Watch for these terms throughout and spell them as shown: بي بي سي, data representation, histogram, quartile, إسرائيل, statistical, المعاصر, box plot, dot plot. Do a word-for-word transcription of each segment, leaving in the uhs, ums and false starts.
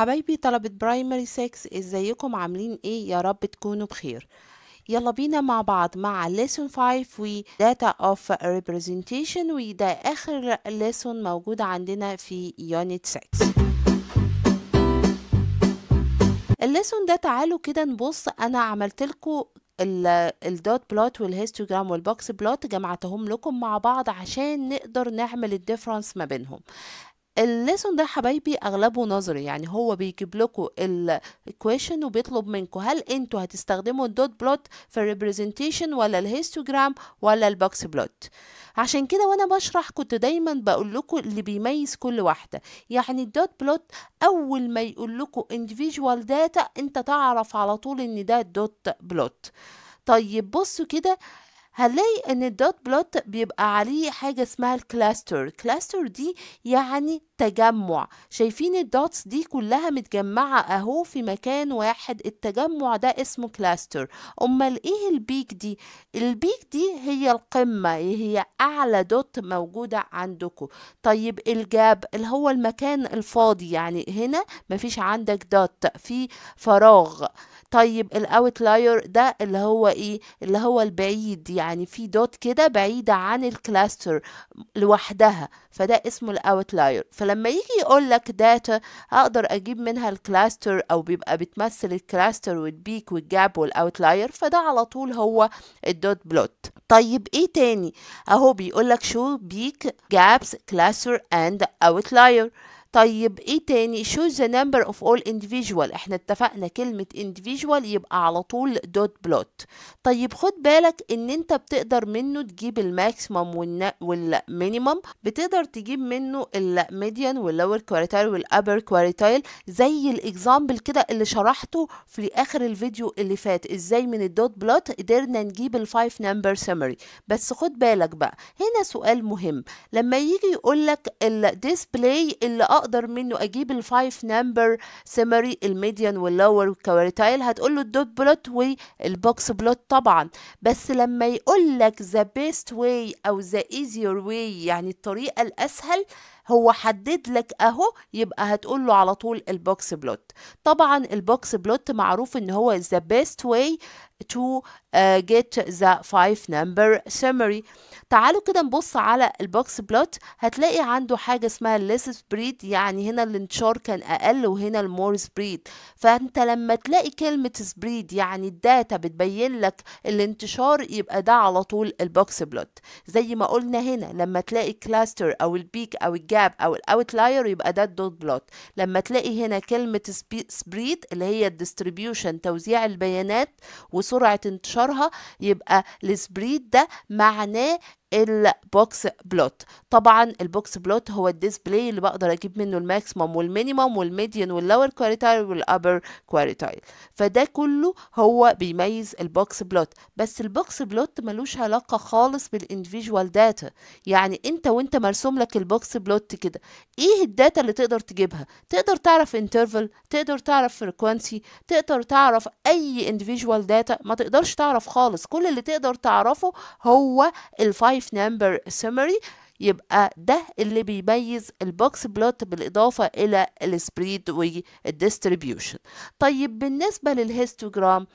حبايبي طلبة برايمري ستة، ازيكم عاملين ايه؟ يا رب تكونوا بخير. يلا بينا مع بعض مع Lesson خمسة و Data of Representation، وده آخر Lesson موجود عندنا في Unit ستة. الليسون ده تعالوا كده نبص، أنا عملت لكم الدوت بلوت والهيستوجرام والبوكس بلوت، جمعتهم لكم مع بعض عشان نقدر نعمل الديفرنس ما بينهم. الليسون ده حبايبي اغلبه نظري، يعني هو بيجيب لكم الكويشن وبيطلب منكم هل انتوا هتستخدموا الدوت بلوت في الريبريزنتيشن ولا الهيستوجرام ولا البوكس بلوت. عشان كده وانا بشرح كنت دايما بقول لكم اللي بيميز كل واحده، يعني الدوت بلوت اول ما يقول لكم individual data انت تعرف على طول ان ده دوت بلوت. طيب بصوا كده، هنلاقي ان الدوت بلوت بيبقى عليه حاجه اسمها الكلاستر. الكلاستر دي يعني تجمع، شايفين الدوتس دي كلها متجمعه اهو في مكان واحد، التجمع ده اسمه كلاستر. امال ايه البيك دي؟ البيك دي هي القمه، هي اعلى دوت موجوده عندكم. طيب الجاب اللي هو المكان الفاضي، يعني هنا مفيش عندك دوت، في فراغ. طيب الاوتلاير ده اللي هو ايه؟ اللي هو البعيد، يعني في دوت كده بعيده عن الكلاستر لوحدها، فده اسمه الاوتلاير. فلما يجي يقول لك داتا اقدر اجيب منها الكلاستر، او بيبقى بتمثل الكلاستر والبيك والجاب والاوتلاير، فده على طول هو الدوت بلوت. طيب ايه تاني؟ اهو بيقول لك شو بيك جابس كلاستر اند اوتلاير. طيب ايه تاني؟ show the number of all individual، احنا اتفقنا كلمة individual يبقى على طول dot plot. طيب خد بالك ان انت بتقدر منه تجيب الماكسيمم والمينيمم، بتقدر تجيب منه الميديان واللور كوارتايل والابر كوارتايل، زي الاكزامبل كده اللي شرحته في اخر الفيديو اللي فات ازاي من الدوت بلوت قدرنا نجيب الفايف نمبر سمري. بس خد بالك بقى هنا سؤال مهم، لما يجي يقول لك الديسبلاي اللي اقدر منه اجيب الفايف نمبر سمري الميديان واللور كوارتايل، هتقول له الدوت بلوت والبوكس بلوت طبعا. بس لما يقول لك ذا بيست واي او ذا ايزير واي، يعني الطريقه الاسهل، هو حدد لك اهو، يبقى هتقول له على طول البوكس بلوت. طبعا البوكس بلوت معروف ان هو ذا بيست واي to uh, get the five number summary. تعالوا كده نبص على البوكس بلوت، هتلاقي عنده حاجة اسمها less spread، يعني هنا الانتشار كان أقل وهنا المور spread. فأنت لما تلاقي كلمة spread يعني الداتا بتبين لك الانتشار، يبقى ده على طول البوكس بلوت. زي ما قلنا هنا لما تلاقي cluster أو البيك أو الجاب أو الاوتلاير يبقى ده الدوت بلوت. لما تلاقي هنا كلمة spread اللي هي distribution توزيع البيانات و سرعة انتشارها، يبقى السبريد ده معناه البوكس بلوت. طبعا البوكس بلوت هو الديسبلاي اللي بقدر اجيب منه الماكسيمم والمينيمم والميديان واللور كوارتايل والابر كوارتايل، فده كله هو بيميز البوكس بلوت. بس البوكس بلوت ملوش علاقه خالص بالانديفيدوال داتا، يعني انت وانت مرسوم لك البوكس بلوت كده ايه الداتا اللي تقدر تجيبها؟ تقدر تعرف انترفال، تقدر تعرف فريكوانسي، تقدر تعرف اي انديفيدوال داتا، ما تقدرش تعرف خالص. كل اللي تقدر تعرفه هو الفايف نمبر سمري، يبقى ده اللي بيميز البوكس بلوت بالاضافه الى السبريد والديستريبيوشن. طيب بالنسبه للهيستوجرام،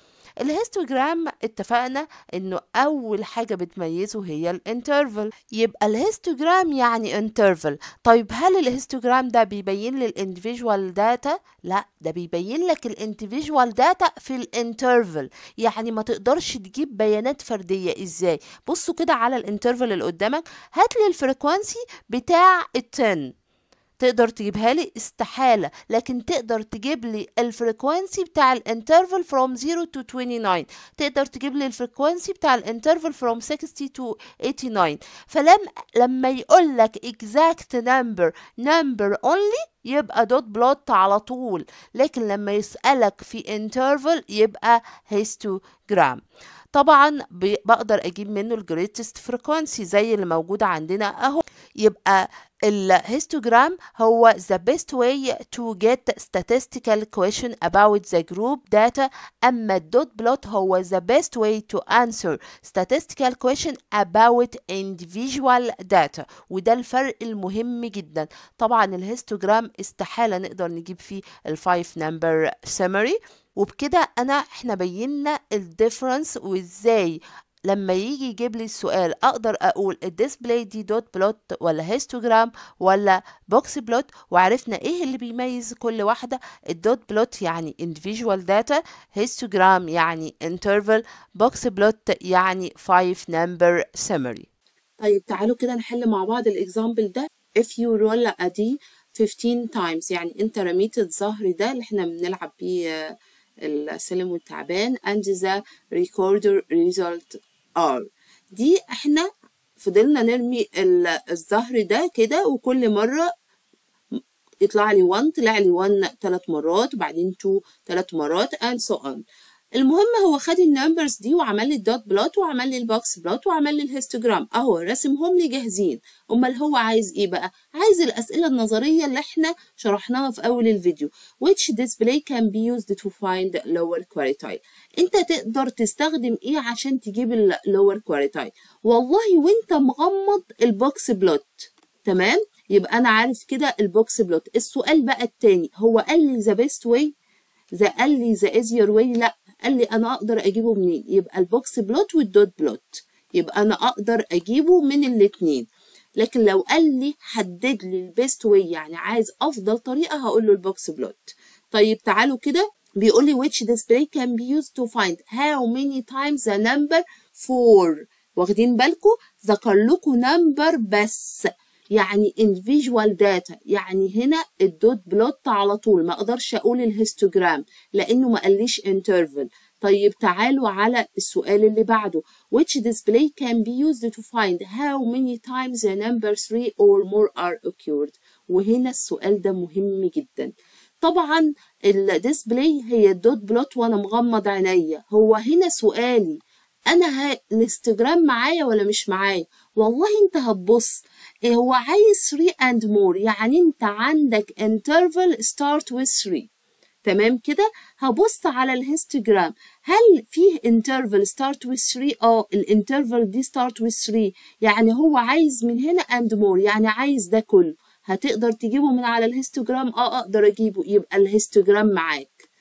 الهيستوجرام اتفقنا انه اول حاجه بتميزه هي الانترفال، يبقى الهيستوجرام يعني انترفال. طيب هل الهيستوجرام ده بيبين لي الانديفيدوال داتا؟ لا، ده بيبين لك الانديفيدوال داتا في الانترفال، يعني ما تقدرش تجيب بيانات فرديه. ازاي؟ بصوا كده على الانترفال اللي قدامك، هات لي الفريكوانسي بتاع التن، تقدر تجيبها لي؟ استحالة. لكن تقدر تجيب لي الفريكوانسي بتاع الانترفال from zero to twenty-nine، تقدر تجيب لي الفريكوانسي بتاع الانترفال from sixty to eighty-nine. فلما لما يقول لك exact number number only يبقى دوت بلوت على طول، لكن لما يسألك في انترفال يبقى هيستوجرام. طبعا بقدر اجيب منه الجريتست فريكوانسي زي اللي موجودة عندنا اهو، يبقى الهيستوجرام هو the best way to get statistical question about the group data. أما الدوت بلوت هو the best way to answer statistical question about individual data. وده الفرق المهم جدا. طبعا الهيستوجرام استحالة نقدر نجيب فيه الفايف number summary. وبكده أنا احنا بينا الديفرنس وازاي لما يجي يجيب لي السؤال اقدر اقول الديسبلاي دي دوت بلوت ولا هيستوجرام ولا بوكس بلوت. وعرفنا ايه اللي بيميز كل واحده. الدوت بلوت يعني individual data، هيستوجرام يعني interval، بوكس بلوت يعني five number summary. طيب تعالوا كده نحل مع بعض الاكزامبل ده. if you roll a d fifteen times، يعني انت رميت الظهر ده اللي احنا بنلعب بيه السلم والتعبان and the recorder result are. دي احنا فضلنا نرمي الظهر ده كده وكل مرة يطلع لي واحد، طلع لي واحد ثلاث مرات، بعدين اتنين ثلاث مرات and so on. المهم هو خد النمبرز دي وعمل لي الدوت بلوت وعمل لي البوكس بلوت وعمل لي الهيستوجرام اهو، رسمهم لي جاهزين. امال هو عايز ايه بقى؟ عايز الاسئله النظريه اللي احنا شرحناها في اول الفيديو. which display can be used to find lower quartile. انت تقدر تستخدم ايه عشان تجيب اللور كوارتايل؟ والله وانت مغمض البوكس بلوت، تمام؟ يبقى انا عارف كده البوكس بلوت. السؤال بقى التاني هو قال لي ذا بيست واي، ذا قال لي ذا ايزير واي، لا قال لي انا اقدر اجيبه منين؟ يبقى البوكس بلوت والدوت بلوت، يبقى انا اقدر اجيبه من الاتنين. لكن لو قال لي حدد لي البيست واي، يعني عايز افضل طريقه، هقول له البوكس بلوت. طيب تعالوا كده بيقول لي which display can be used to find how many times the number four. واخدين بالكم ذكر لكم number بس، يعني individual data. يعني هنا الدوت بلوت على طول، ما اقدرش اقول الهيستوجرام لانه ما قاليش interval. طيب تعالوا على السؤال اللي بعده which display can be used to find how many times the number three or more are occurred. وهنا السؤال ده مهم جدا. طبعا الديسبلاي هي الدوت بلوت وانا مغمض عينيا. هو هنا سؤالي انا الهيستوجرام معايا ولا مش معايا؟ والله انت هتبص هو عايز three and more، يعني انت عندك interval start with three، تمام كده. هبص على الهيستوجرام هل فيه interval start with three؟ اه الانترفال دي start with three، يعني هو عايز من هنا and more، يعني عايز ده كله. هتقدر تجيبه من على الهيستوجرام؟ اه اقدر اجيبه، يبقى الهيستوجرام معاك.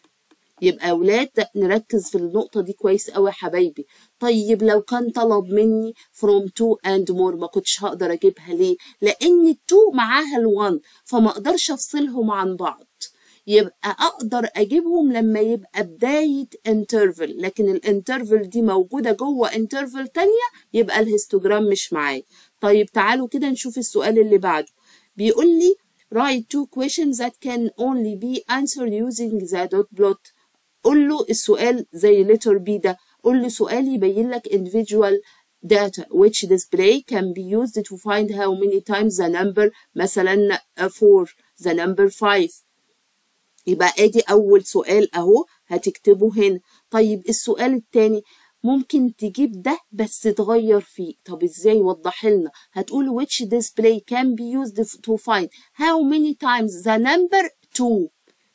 يبقى اولاد نركز في النقطه دي كويس قوي يا حبايبي. طيب لو كان طلب مني from two and more ما كنتش هقدر اجيبها. ليه؟ لان التو معاها الواحد فما اقدرش افصلهم عن بعض. يبقى اقدر اجيبهم لما يبقى بدايه انترفال، لكن الانترفال دي موجوده جوه انترفال تانية، يبقى الهيستوجرام مش معايا. طيب تعالوا كده نشوف السؤال اللي بعده. بيقول لي write two questions that can only be answered using the dot plot. قول له السؤال زي letter B ده، قول له سؤال يبين لك individual data which display can be used to find how many times the number مثلا four the number five. يبقى ادي اول سؤال اهو هتكتبه هنا. طيب السؤال الثاني ممكن تجيب ده بس تغير فيه. طب ازاي؟ وضح لنا. هتقول which display can be used to find how many times the number two.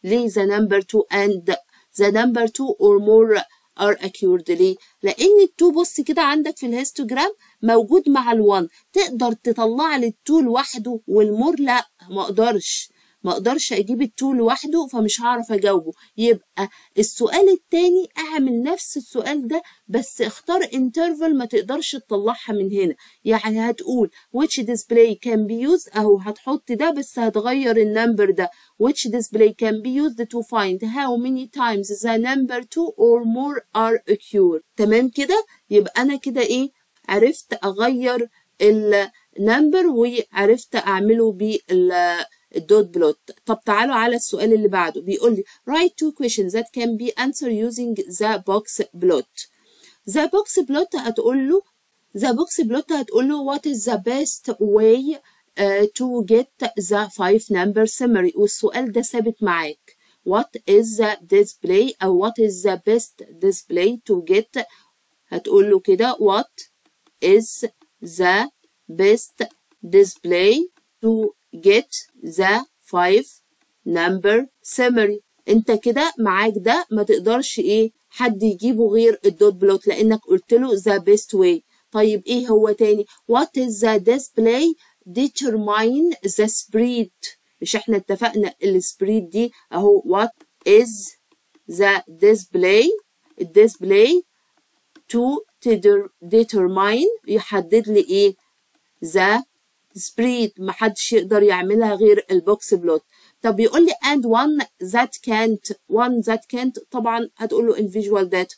ليه the number two and the number two or more are occurred؟ ليه؟ لان التو بص كده عندك في الهيستوجرام موجود مع الوان، تقدر تطلع لي التو لوحده والمور لا، ما اقدرش ما اقدرش اجيب التو لوحده فمش هعرف اجاوبه. يبقى السؤال التاني اعمل نفس السؤال ده بس اختار interval ما تقدرش تطلعها من هنا. يعني هتقول which display can be used اهو، هتحط ده بس هتغير النمبر ده which display can be used to find how many times the number two or more are occurred. تمام كده. يبقى انا كده ايه عرفت اغير النمبر وعرفت اعمله بال الدوت بلوت. طب تعالوا على السؤال اللي بعده. بيقول لي write two questions that can be answered using the box plot. the box plot هتقول له the box plot هتقول له what is the best way uh, to get the five number summary. والسؤال ده ثابت معاك what is the display أو what is the best display to get. هتقول له كده what is the best display to get the five number summary. انت كده معاك ده ما تقدرش ايه حد يجيبه غير الدوت بلوت لانك قلت له the best way. طيب ايه هو تاني؟ what is the display determine the spread. مش احنا اتفقنا السبريد دي اهو what is the display الديسبلاي to determine يحدد لي ايه the spread. محدش يقدر يعملها غير البوكس بلوت. طب يقول لي and one that can't one that can't طبعا هتقول له in visual data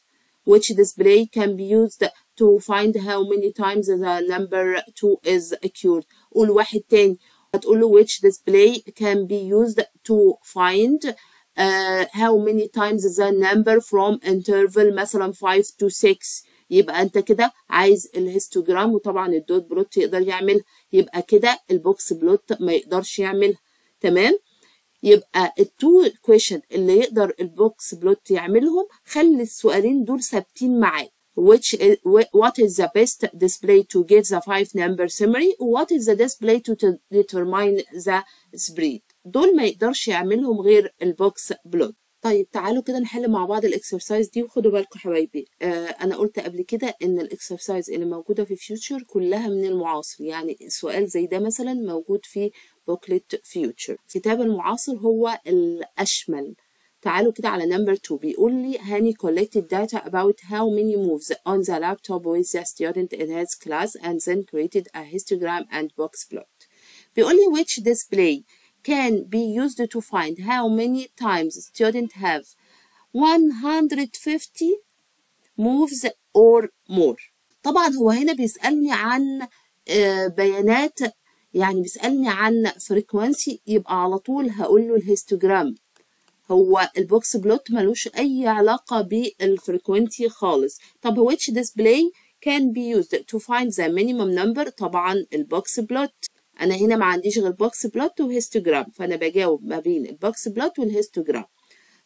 which display can be used to find how many times the number two is occurred. قول واحد تاني هتقول له which display can be used to find uh, how many times the number from interval مثلا five to six. يبقى انت كده عايز الهيستوجرام وطبعا الدوت بلوت يقدر يعمل. يبقى كده البوكس بلوت ما يقدرش يعملها. تمام؟ يبقى التو كويشن اللي يقدر البوكس بلوت يعملهم خلي السؤالين دول ثابتين معاك. Which is, what is the best display to get the five number summary? What is the display to determine the spread? دول ما يقدرش يعملهم غير البوكس بلوت. طيب تعالوا كده نحل مع بعض الاكسرسايز دي وخدوا بالكم حبايبي. آه انا قلت قبل كده ان الاكسرسايز اللي موجوده في فيوتشر كلها من المعاصر. يعني سؤال زي ده مثلا موجود في بوكلت فيوتشر. كتاب المعاصر هو الاشمل. تعالوا كده على number two بيقول لي هاني collected data about how many moves on the laptop with the student in his class and then created a histogram and box plot. بيقول لي which display can be used to find how many times student have one hundred fifty moves or more. طبعا هو هنا بيسألني عن بيانات يعني بيسألني عن frequency يبقى على طول هقول له الهيستوجرام. هو البوكس بلوت ملوش اي علاقه بالفريكوينتي خالص. طب which display can be used to find the minimum number؟ طبعا البوكس بلوت. انا هنا ما عنديش غير بوكس بلوت وهيستوجرام فانا بجاوب ما بين البوكس بلوت والهيستوجرام.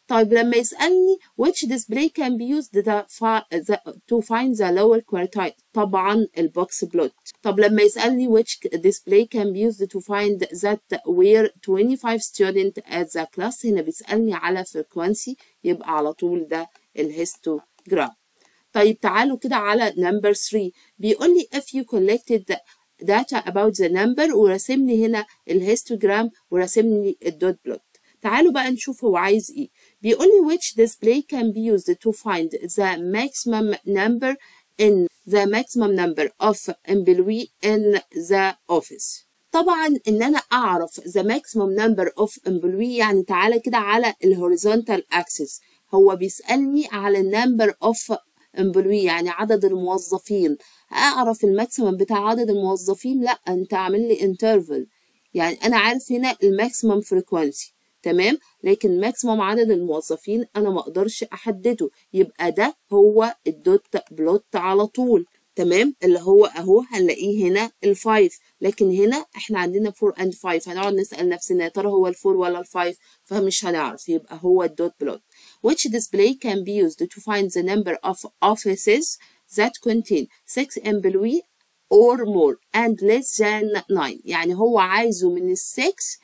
طيب لما يسالني which display can be used to find the lower quartile؟ طبعا البوكس بلوت. طب لما يسالني which display can be used to find that were twenty-five students at the class؟ هنا بيسالني على frequency يبقى على طول ده الهيستوجرام. طيب تعالوا كده على number three بيقول لي if you collected data about the number وراسم لي هنا الهيستوجرام وراسم لي الدوت بلوت. تعالوا بقى نشوف هو عايز ايه. بيقول لي which display can be used to find the maximum number in the maximum number of employees in the office. طبعا ان انا اعرف the maximum number of employees يعني تعالى كده على الهوريزونتال اكسس. هو بيسالني على number of employees يعني عدد الموظفين. اعرف الماكسيمم بتاع عدد الموظفين؟ لا انت عامل لي interval يعني انا عارف هنا الماكسيمم frequency. تمام؟ لكن ماكسيموم عدد الموظفين انا ما اقدرش احدده. يبقى ده هو الدوت بلوت على طول. تمام؟ اللي هو اهو هنلاقيه هنا الفايف. لكن هنا احنا عندنا فور اند فايف. هنقعد نسال نفسنا يا ترى هو الفور ولا الفايف؟ فمش هنعرف. يبقى هو الدوت بلوت. which display can be used to find the number of offices that contain six employees or more and less than nine. يعني هو عايزه من السكس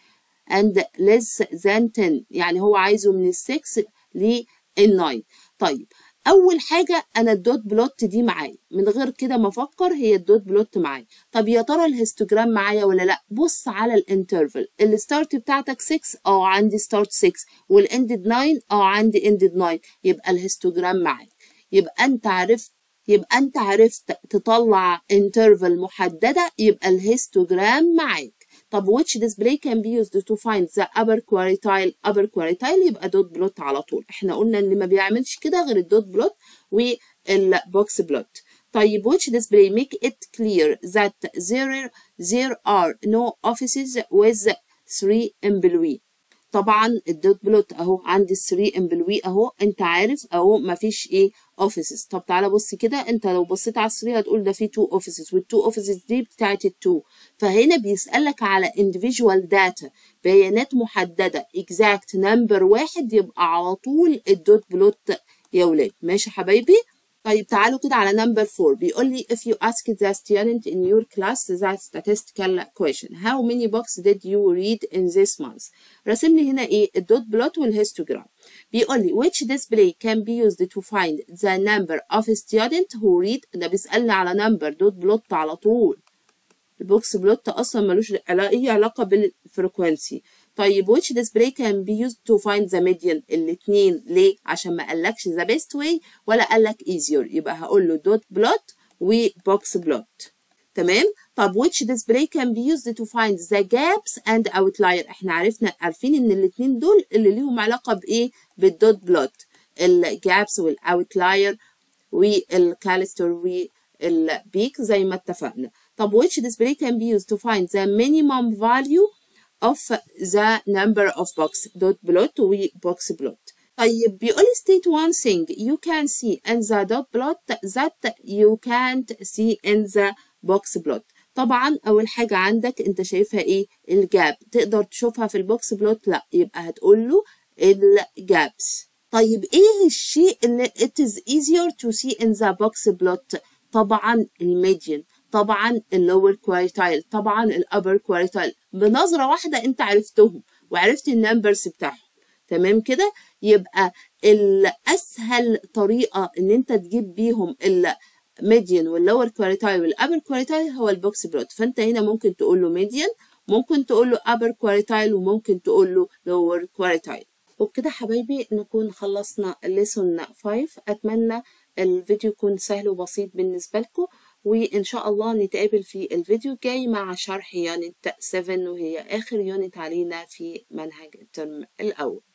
and less than ten. يعني هو عايزه من السكس للناين. طيب اول حاجه انا الدوت بلوت دي معايا من غير كده ما افكر هي الدوت بلوت معايا. طب يا ترى الهيستوجرام معايا ولا لا؟ بص على الانترفال. الستارت بتاعتك ستة اه عندي ستارت ستة والاندد تسعة اه عندي اندد تسعة. يبقى الهيستوجرام معايا. يبقى انت عرفت يبقى انت عرفت تطلع انترفال محدده. يبقى الهيستوجرام معاك. طب which display can be used to find the upper quartile upper quartile يبقى دوت بلوت على طول. احنا قلنا ان ما بيعملش كده غير الدوت بلوت والبوكس بلوت. طيب which display make it clear that there there are no offices with three employees. طبعا الدوت بلوت اهو عندي three employees اهو انت عارف اهو ما فيش ايه offices. طب تعالى بص كده انت لو بصيت على الثري هتقول ده فيه two offices والتو offices دي بتاعت التو. فهنا بيسألك على individual data بيانات محددة exact number واحد. يبقى على طول الدوت بلوت يا ولاد. ماشي حبايبي؟ طيب تعالوا كده على نمبر فور. بيقول لي if you ask the student in your class that statistical question how many books did you read in this month. راسم لي هنا ايه الدوت بلوت والهيستوجرام. بيقول لي which display can be used to find the number of students who read. ده بيسألني على نمبر دوت بلوت على طول. البوكس بلوت اصلا ملوش اي علاقه بالفريكوانسي. طيب which display can be used to find the median. الاثنين ليه؟ عشان ما قالكش the best way ولا قالك easier، يبقى هقول له dot plot وbox plot. تمام. طب which display can be used to find the gaps and outlier. احنا عرفنا عارفين ان الاثنين دول اللي ليهم علاقه بايه؟ بالdot plot، الجابس والاوتلاير والكالستر والبيك زي ما اتفقنا. طب which display can be used to find the minimum value of the number of box. dot plot و box plot. طيب بيقول state one thing you can see in the dot plot that you can't see in the box plot. طبعا اول حاجه عندك انت شايفها ايه؟ الجاب. تقدر تشوفها في البوكس بلوت؟ لا، يبقى هتقول له الجابس. طيب ايه الشيء اللي it is easier to see in the box plot؟ طبعا الميديان، طبعا اللور كوارتايل، طبعا الابر كوارتايل. بنظره واحده انت عرفتهم وعرفت النمبرز بتاعهم. تمام كده. يبقى الاسهل طريقه ان انت تجيب بيهم الميديان واللور كوارتايل والابر كوارتايل هو البوكس بلوت. فانت هنا ممكن تقول له ميديان، ممكن تقول له ابر كوارتايل، وممكن تقول له لور كوارتايل. وبكده حبايبي نكون خلصنا الليسون خمسة. اتمنى الفيديو يكون سهل وبسيط بالنسبه لكم، وإن شاء الله نتقابل في الفيديو الجاي مع شرح يونت سبعة وهي آخر يونت علينا في منهج الترم الأول.